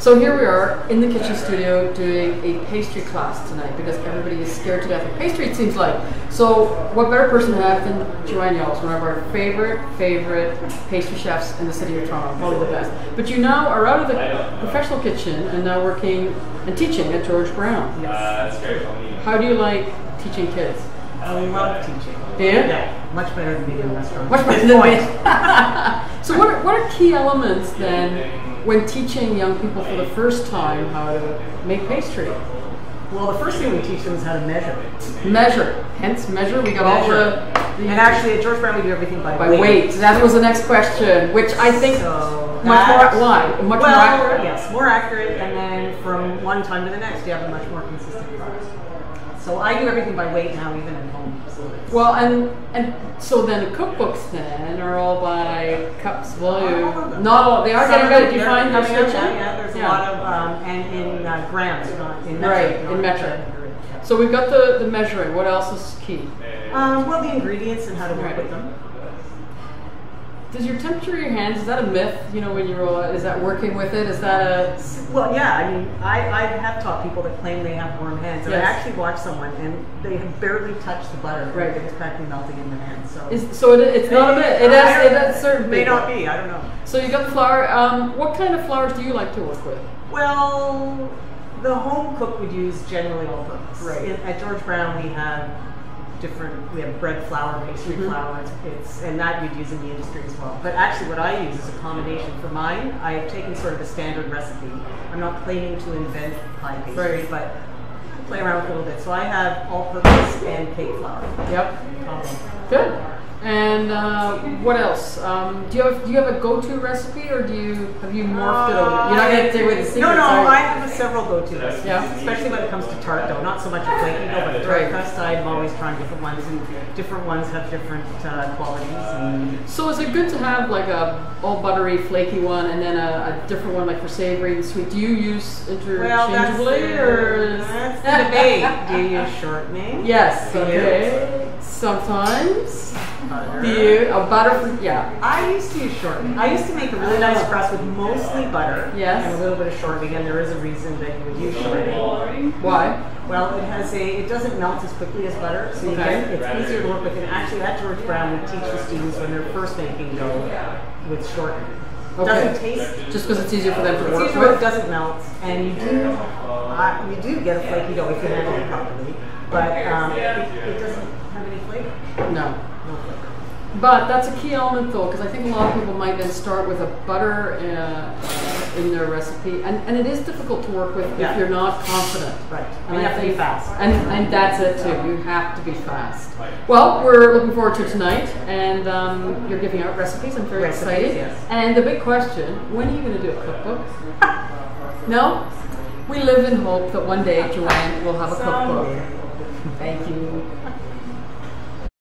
So here we are in the kitchen studio doing a pastry class tonight because everybody is scared to death of pastry, it seems like. So what better person to have than Joanne Yolles, one of our favorite pastry chefs in the city of Toronto, probably the best. But you now are out of the professional kitchen and now working and teaching at George Brown. Yes. That's very funny. How do you like teaching kids? I love teaching. Yeah? Yeah, much better than being in a restaurant. Much better than being. So what are key elements then when teaching young people for the first time how to make pastry? Well, the first thing we teach them is how to measure. Measure, hence measure. We got all the and actually at George Brown we do everything by weight. That was the next question, which I think much more accurate. Yes, more accurate, and then from one time to the next, you have a much more consistent product. So I do everything by weight now, even at home. So well, and so then the cookbooks then are all by cups, volume. Not all. They are getting good. Do you find that? Yeah, there's a lot of and in grams, not in metric. Right, in metric. So we've got the measuring. What else is key? Well, the ingredients and how to work with them. Does your temperature of your hands, is that a myth, you know, when you roll it? Is that working with it? Is that a... Well, yeah, I mean, I have taught people that claim they have warm hands. And yes. I actually watched someone, and they have barely touched the butter. Right. It's practically melting in their hands, so... It's not a myth. It has certain... May not be, I don't know. So you got flour. What kind of flours do you like to work with? Well, the home cook would use generally all those. Right. At George Brown, we have... we have bread flour, pastry flour, and that you'd use in the industry as well. But actually what I use is a combination. For mine, I've taken sort of a standard recipe. I'm not claiming to invent pie pastry, but play around with it a little bit. So I have all-purpose and cake flour. Yep. Good. And what else? Do you have a go-to recipe, or have you morphed it over? You're not going to stay with the secret. No, I have several go-to recipes, especially when it comes to tart dough. Not so much a flaky dough, but a tart crust. I'm always trying different ones, and different ones have different qualities. And so is it good to have like a all buttery, flaky one, and then a different one like for savory and sweet? Do you use interchangeably, or that's the debate? Do you use shortening? Yes. Okay. Sometimes. Butter. I used to use shortening. I used to make a really nice crust with mostly butter and a little bit of shortening, and there is a reason that you would use shortening. Why? Well, it doesn't melt as quickly as butter, so it's easier to work with. And actually at George Brown we teach the students when they're first making dough with shortening. It doesn't taste... Just because it's easier for them to work with? It doesn't melt, and you do get a flaky dough if you handle it properly, but it doesn't have any flavor. No. But that's a key element, though, because I think a lot of people might then start with a butter in their recipe, and it is difficult to work with if you're not confident. Right. And you have to be fast. And that's it too. You have to be fast. Well, we're looking forward to tonight, and you're giving out recipes. I'm very excited. Yes. And the big question: when are you going to do a cookbook? No. We live in hope that one day Joanne will have a cookbook. Thank you.